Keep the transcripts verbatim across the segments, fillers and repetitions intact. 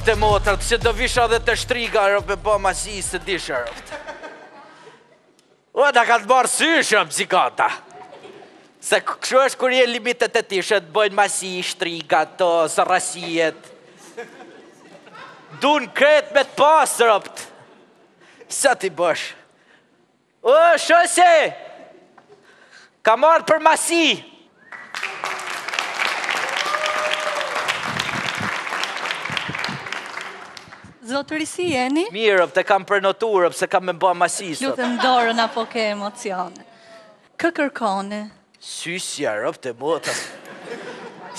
të motrat, se do visha dhe të shtriga, rëpë e bëma si i së disha rëpë. Ua, da ka të barë syshëm, zikata. Se këshu është kur je limitet e tishet, bëjnë masi, shtriga, të zërrasijet. Dunë kretë me të pasë rëpët. Sa t'i bësh? O, shëse! Ka marrë për masi. Zotërisi, jeni? Mirëp, të kam përnoturëp, se kam me mba masisët. Lutëm dorën apo ke emocione. Kë kërkone? Sysja, rëpët e botës.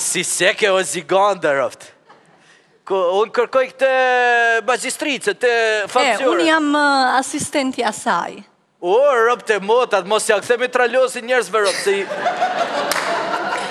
Siseke o ziganda, rëpët. Unë kërkoj këtë magistricë, të fakturë. E, unë jam asistenti asaj. O, rëpët e motat, mos ja këthe me traljosin njerëzve, rëpët, se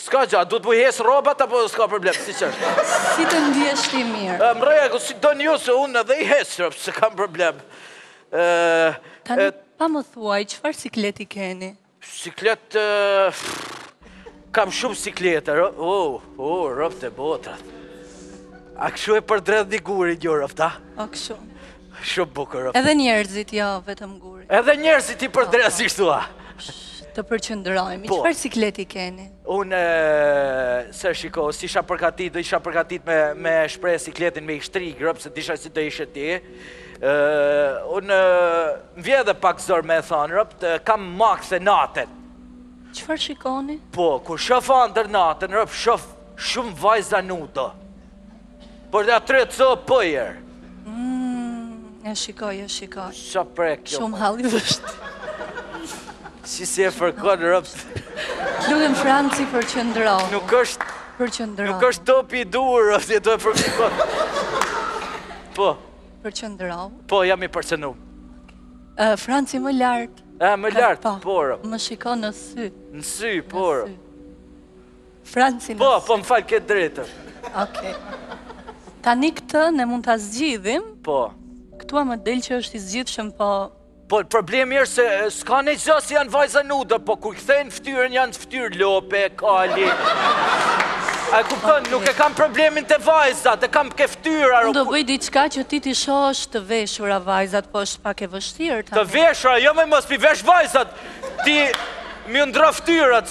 Ska gja, duhet mu hes robat apo s'ka problem, si që është? Si të ndjesh ti mirë? Mreja, si do një se unë edhe i hes, rëpë, se kam problem. Tani, pa më thuaj, qëfar siklet i keni? Siklet... Kam shumë siklete, rëpë. O, o, rëpë të botrat. A këshu e për dredh një guri një, rëpëta? A këshu. Shumë bukur, rëpëta. Edhe njerëzit, ja, vetëm guri. Edhe njerëzit i për dredh si shtu, a? Të përqëndrojmë, i qëfar sikleti keni? Unë, se shiko, si isha përkatit, do isha përkatit me shprej sikletin me i shtri, grëpë, se disha si do ishe ti. Unë, më vje dhe pak zërë me thonë, rëpë, kam makë se naten. Qëfar shikoni? Po, kur shëfë andër naten, rëpë, shëfë shumë vajza nudo. Por dhe atë të cë pëjër. E shikoj, e shikoj. Shumë halivështë. Si se e fërkon, rëpët. Lugëm Franci për qëndrohë. Nuk është... Për qëndrohë. Nuk është topi i durë, rëpët, jetu e përkon. Po. Për qëndrohë. Po, jam i përcenu. Franci më lartë. E, më lartë, porë. Më shikon në sy. Në sy, porë. Franci në sy. Po, po më falë këtë drejtër. Oke. Tani këtë ne mund të zgjidhim. Po. Këtua më delë që është i zgjithshëm, po... Po, problemi është se s'ka një gjë si janë vajza nuda, po kur këthejnë ftyrën janë ftyrë lope, kali... A kupton, nuk e kam problemin të vajzat, e kam ke ftyra... Unë do bëj diqka që ti t'i shosh të veshura vajzat, po është pak e vështirë... Të veshura, jo me mos pi vesh vajzat, ti mi ndra ftyrat...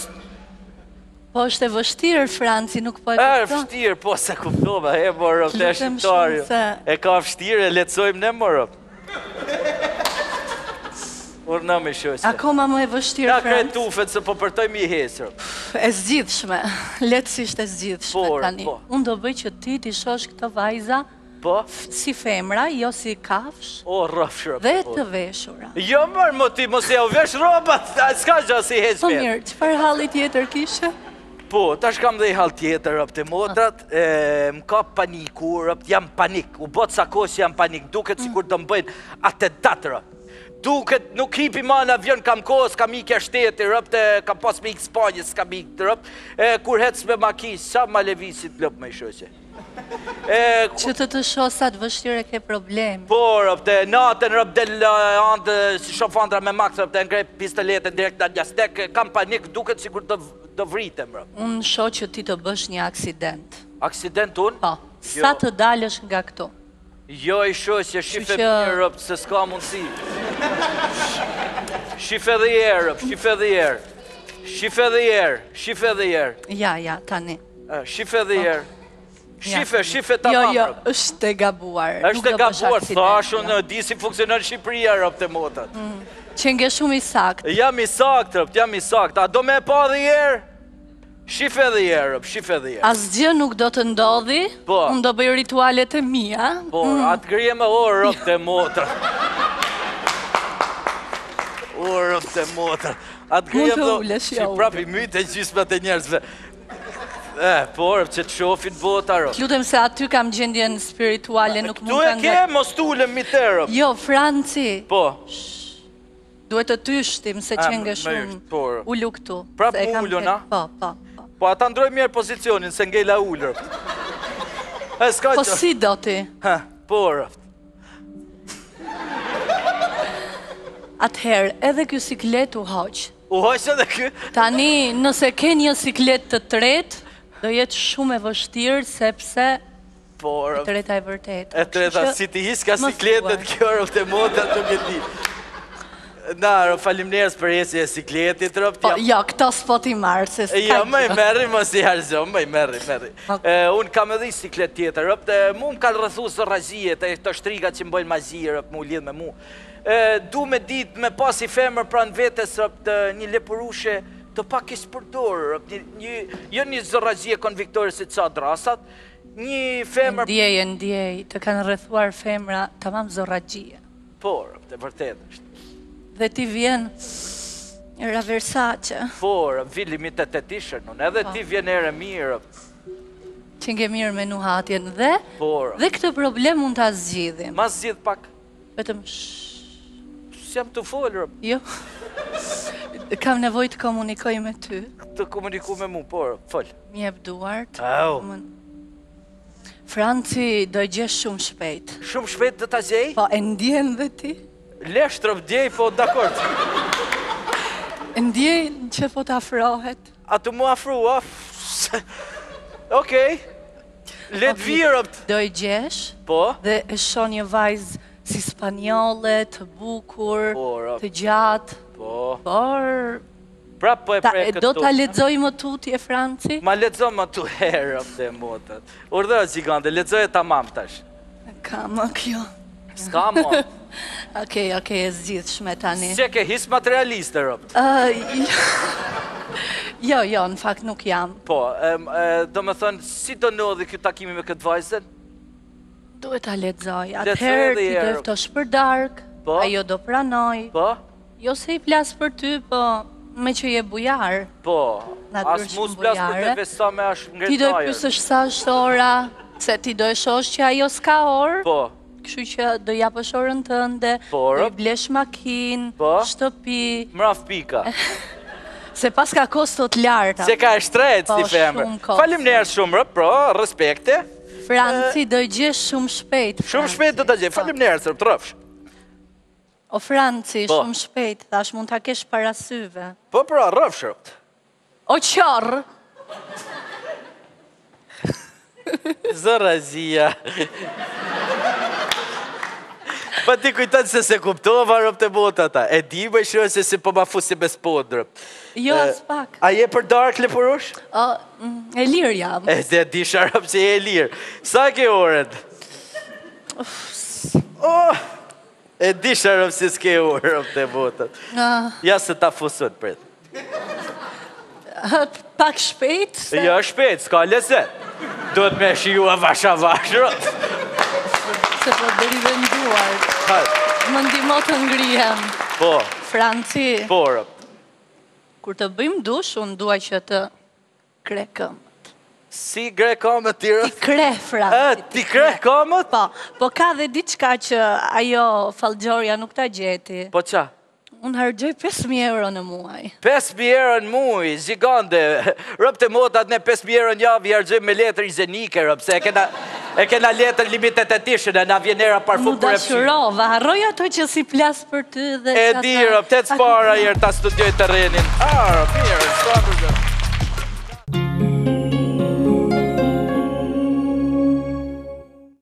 Po është e vështirë, Franci, nuk po e kupton. E, vështirë, po se kuptova, e morëp, e shqiptarju. E ka vështirë, e lecojmë ne morëp. Urna me shosë. Akoma më e vështirë, Franci. Ja kre tufet, se po përtojmë i hesër. E zgjithshme, letësisht e zgjithshme tani. Unë do bëj që ti t'i shosh këto vajza si femra, jo si kafsh, dhe të veshura. Jo mërë, më ti, mos e o vesh robat, s'ka gja si hesë mirë. Po mirë, që farë halit jetër kishe? Po, tash kam dhe i halë tjetër, rëpët e motrat, më ka paniku, rëpët jam panik, u botë sa kosë jam panik, duket si kur të mbëjnë atë datë, rëpët. Duket, nuk hipi ma në avion, kam kosë, kam i kja shteti, rëpët, kam pas me i këspanjës, kam i këtë, rëpët, kur hecë me makisë, sa ma levisit lëpë me i shosje. Që të të shosat vështire ke probleme. Po, rëpët, natën, rëpët, dhe andë, si shofandra me maks, rëpët, ngrej pistoletën direkt në njastek, kam panik, duket si kur të... do vritem, rëp. Unë sho që ti të bësh një aksident. Aksident unë? Po, sa të dalësh nga këto? Jo, i sho që shife për, rëp, se s'ka mundësi. Shife dhe jerë, rëp, shife dhe jerë. Shife dhe jerë, shife dhe jerë. Ja, ja, tani. Shife dhe jerë. Shife, shife të mamë, rëp. Jo, jo, është e gabuar. Është e gabuar, thashu në di si funksionon Shqipëria, rëp, të motat. Që nge shumë i sakt. Jam i sakt, rëp, jam i sakt. A do me pa dhe jerë? Shife dhe jerë, rëpë, shife dhe jerë. Asgjë nuk do të ndodhi, unë do bëjë ritualet e mija. Po, atë grije me o rëpë të motër. O rëpë të motër. Atë grije me o... Si prapi mytë e gjysmat e njerëzve. E, po rëpë, që të shofin vota rëpë. Lutem se aty kam gjendjen spirituale, nuk mund të ndërë. Tu e ke, mos tu ulem mi të rëpë. Jo, Franci. Po. duhet të tyshtim se që nga shumë ullu këtu. Pra për ullu, na? Pa, pa, pa. Po ata ndroj mjerë pozicionin, se ngejla ullër. Po si do ti? Por. Atëherë, edhe kjo siklet u hoqë. U hoqë edhe kjo? Tani, nëse ke një siklet të tretë, do jetë shumë e vështirë, sepse e treta e vërtetë. E treta, si ti hiska sikletet, kjo rëf të moda të këti. Na, falim njerës për jesë e sikletit, rëp, t'ja... Ja, këta s'po t'i marë, se s'kajtë. Ja, me i merri, mos i harëzëm, me i merri, merri. Unë kam edhe i siklet tjetër, rëp, dhe mu më kanë rëthu zërrazijet, të shtriga që më bëjnë mazije, rëp, mu lidhë me mu. Du me ditë, me pas i femër pra në vetës, rëp, të një lepurushe të pak isë përdorë, rëp, jo një zërrazije konviktore si të sa drasat, një femër... Ndjej, ndjej, të kanë rëthuar femëra, të mamë zërrazije. Por, rëp, të vërtet është. Dhe ti vjen era Versace. Por, vi limitet e tishën, edhe ti vjen ere mirë. Që nge mirë me nuhatjen dhe, dhe këtë problem unë ta zgjidhim. Ma zgjidh pak. Vetëm shhh. Si jam të folër. Jo. Kam nevoj të komunikoj me ty. Të komuniku me mu, por, fol. Mjep duart. Au. Franci do gjesh shumë shpejt. Shumë shpejt dhe ta gjej? Po, e ndjen dhe ti. Lesh të rëpdjej, po d'akord. Ndjej që po t'afrohet. A të mu afrua? Okej. Letë virëpt. Do i gjesh. Po. Dhe e shon një vajzë si spanjole, të bukur, të gjatë. Po. Por... Pra po e prekët tu. Do t'a ledzoj më tutje, Franci? Ma ledzoj më tu herëpt e motët. Urdhëra gjigante, ledzoj e tamam tash. Ka më kjo. Ska më. Okej, okej, e zgjithë shme tani. Se ke hisë materialiste, rëpët? Jo, jo, në fakt nuk jam. Po, do me thënë, si do në dhe kjo takimi me këtë vajzen? Duhet a ledzoj. Atëherë, ti dojtë të shpërdark, ajo do pranoj. Po? Jo se i plasë për ty, po me që je bujarë. Po, asë mu së plasë për të vesa me ashtë ngretajër. Ti dojtë pësë është sa është ora, se ti dojtë shosh që ajo s'ka orë. Po. Këshu që do japësh orën tënde, do i blesh makin, shtëpi... Mraf pika. Se pas ka kostot larta. Se ka e shtrejt, si femër. Falim njerë shumë, pro, respekte. Franci, do i gjesh shumë shpejt. Shumë shpejt do të gjesh, falim njerë, sërë trëfsh. O, Franci, shumë shpejt, thash mund të kesh parasyve. Po, pra, rëfshërët. O, qarë. Zërazia. Pa ti kujton se se kuptova rëpë të botë ata. E di me shërë se si po ma fusi me spodë rëpë. Jo, as pak. A je për dark le përush? E lirë jam. E dhe di sharëpë që je e lirë. Sa ke orën? E di sharëpë si s'ke orë rëpë të botë. Ja se ta fusun për të. Pak shpejt? Ja shpejt, s'ka lese. Do të me shiua vasha vashë rëpë. Se po bëri venduar. Më ndimot të ngrihem. Po. Franci. Por. Kur të bëjmë dush, unë duaj që të kre këmët. Si kre këmët tira? Ti kre, Franci. Ti kre këmët? Po. Po ka dhe diçka që ajo falgjorja nuk ta gjeti. Po qa? Unë hargjoj pesë mijë euro në muaj. pesë mijë euro në muaj, zigande. Rëpë të motat ne pesë mijë euro në javë i hargjoj me letër i zenike, rëpë, se e kena letër limitet e tishën, e na vjenera parfum për e pëshirë. Më dashurova, harroj ato që si plasë për ty dhe... E di, rëpë, të të spara i e ta studioj të renin. A, rëpë, mirë, së të përgjë.